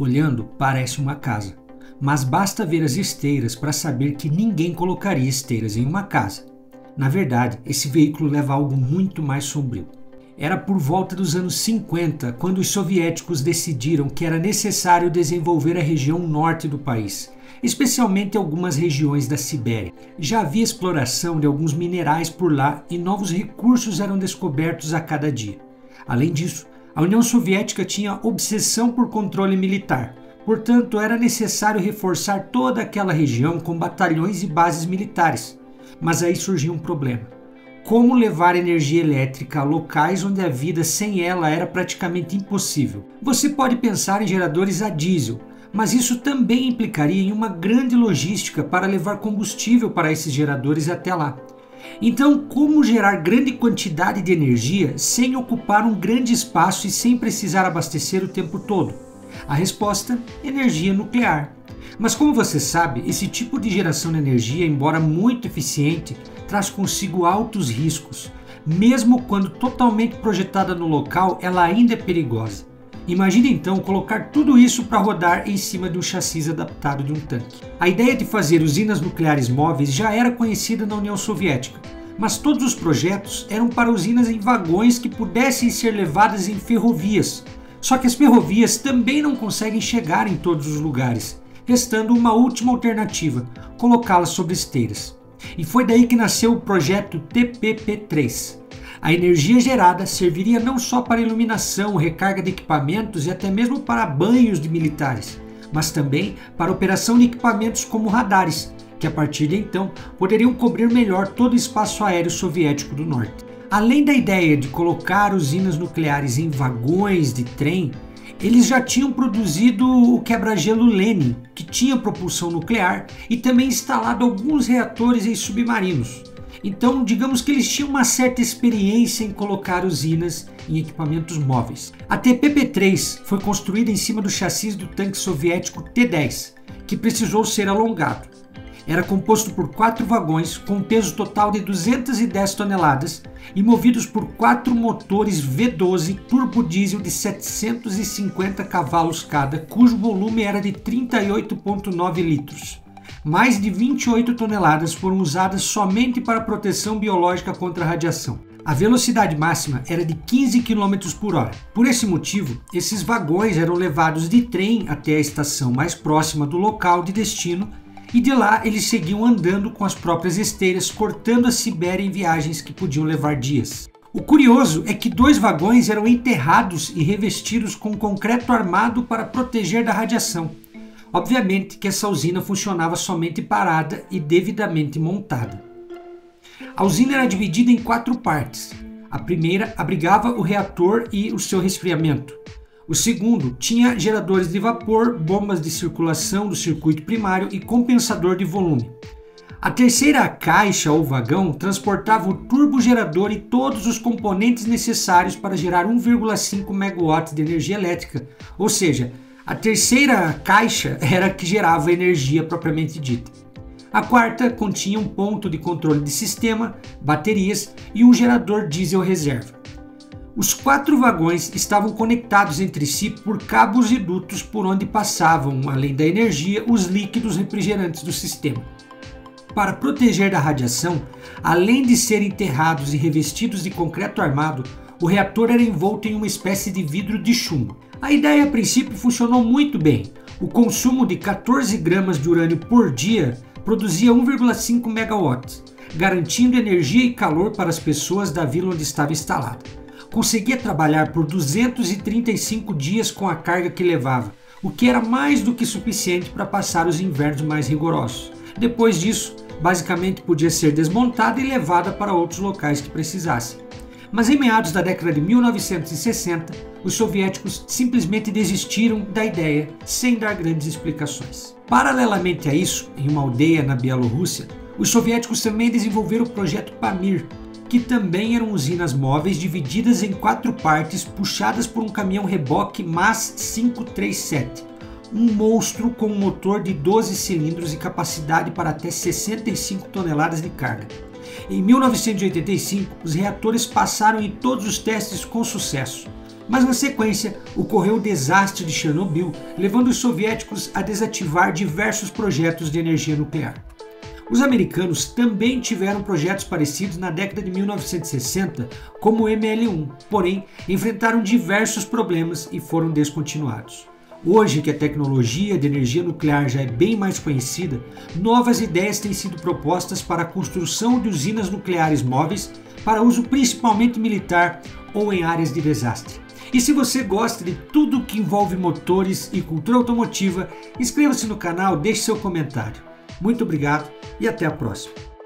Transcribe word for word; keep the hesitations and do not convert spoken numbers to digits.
Olhando, parece uma casa. Mas basta ver as esteiras para saber que ninguém colocaria esteiras em uma casa. Na verdade, esse veículo leva a algo muito mais sombrio. Era por volta dos anos cinquenta, quando os soviéticos decidiram que era necessário desenvolver a região norte do país, especialmente algumas regiões da Sibéria. Já havia exploração de alguns minerais por lá e novos recursos eram descobertos a cada dia. Além disso, a União Soviética tinha obsessão por controle militar, portanto era necessário reforçar toda aquela região com batalhões e bases militares. Mas aí surgiu um problema. Como levar energia elétrica a locais onde a vida sem ela era praticamente impossível? Você pode pensar em geradores a diesel, mas isso também implicaria em uma grande logística para levar combustível para esses geradores até lá. Então, como gerar grande quantidade de energia sem ocupar um grande espaço e sem precisar abastecer o tempo todo? A resposta: energia nuclear. Mas como você sabe, esse tipo de geração de energia, embora muito eficiente, traz consigo altos riscos. Mesmo quando totalmente projetada no local, ela ainda é perigosa. Imagine então colocar tudo isso para rodar em cima de um chassi adaptado de um tanque. A ideia de fazer usinas nucleares móveis já era conhecida na União Soviética, mas todos os projetos eram para usinas em vagões que pudessem ser levadas em ferrovias. Só que as ferrovias também não conseguem chegar em todos os lugares, restando uma última alternativa: colocá-las sobre esteiras. E foi daí que nasceu o projeto T P P três. A energia gerada serviria não só para iluminação, recarga de equipamentos e até mesmo para banhos de militares, mas também para operação de equipamentos como radares, que a partir de então poderiam cobrir melhor todo o espaço aéreo soviético do norte. Além da ideia de colocar usinas nucleares em vagões de trem, eles já tinham produzido o quebra-gelo Lenin, que tinha propulsão nuclear, e também instalado alguns reatores em submarinos. Então, digamos que eles tinham uma certa experiência em colocar usinas em equipamentos móveis. A T P P três foi construída em cima do chassi do tanque soviético T dez, que precisou ser alongado. Era composto por quatro vagões com um peso total de duzentas e dez toneladas e movidos por quatro motores V doze turbodiesel de setecentos e cinquenta cavalos cada, cujo volume era de trinta e oito vírgula nove litros. Mais de vinte e oito toneladas foram usadas somente para proteção biológica contra a radiação. A velocidade máxima era de quinze quilômetros por hora. Por esse motivo, esses vagões eram levados de trem até a estação mais próxima do local de destino e de lá eles seguiam andando com as próprias esteiras, cortando a Sibéria em viagens que podiam levar dias. O curioso é que dois vagões eram enterrados e revestidos com concreto armado para proteger da radiação. Obviamente que essa usina funcionava somente parada e devidamente montada. A usina era dividida em quatro partes. A primeira abrigava o reator e o seu resfriamento. O segundo tinha geradores de vapor, bombas de circulação do circuito primário e compensador de volume. A terceira caixa ou vagão transportava o turbogerador e todos os componentes necessários para gerar um vírgula cinco megawatts de energia elétrica, ou seja, a terceira caixa era a que gerava energia propriamente dita. A quarta continha um ponto de controle de sistema, baterias e um gerador diesel reserva. Os quatro vagões estavam conectados entre si por cabos e dutos por onde passavam, além da energia, os líquidos refrigerantes do sistema. Para proteger da radiação, além de serem enterrados e revestidos de concreto armado, o reator era envolto em uma espécie de vidro de chumbo. A ideia a princípio funcionou muito bem. O consumo de quatorze gramas de urânio por dia produzia um vírgula cinco megawatts, garantindo energia e calor para as pessoas da vila onde estava instalada. Conseguia trabalhar por duzentos e trinta e cinco dias com a carga que levava, o que era mais do que suficiente para passar os invernos mais rigorosos. Depois disso, basicamente podia ser desmontada e levada para outros locais que precisasse. Mas em meados da década de mil novecentos e sessenta, os soviéticos simplesmente desistiram da ideia, sem dar grandes explicações. Paralelamente a isso, em uma aldeia na Bielorrússia, os soviéticos também desenvolveram o projeto Pamir, que também eram usinas móveis divididas em quatro partes, puxadas por um caminhão reboque M A Z quinhentos e trinta e sete, um monstro com um motor de doze cilindros e capacidade para até sessenta e cinco toneladas de carga. Em mil novecentos e oitenta e cinco, os reatores passaram em todos os testes com sucesso. Mas na sequência ocorreu o desastre de Chernobyl, levando os soviéticos a desativar diversos projetos de energia nuclear. Os americanos também tiveram projetos parecidos na década de mil novecentos e sessenta, como o M L um, porém enfrentaram diversos problemas e foram descontinuados. Hoje que a tecnologia de energia nuclear já é bem mais conhecida, novas ideias têm sido propostas para a construção de usinas nucleares móveis para uso principalmente militar ou em áreas de desastre. E se você gosta de tudo que envolve motores e cultura automotiva, inscreva-se no canal, deixe seu comentário. Muito obrigado e até a próxima!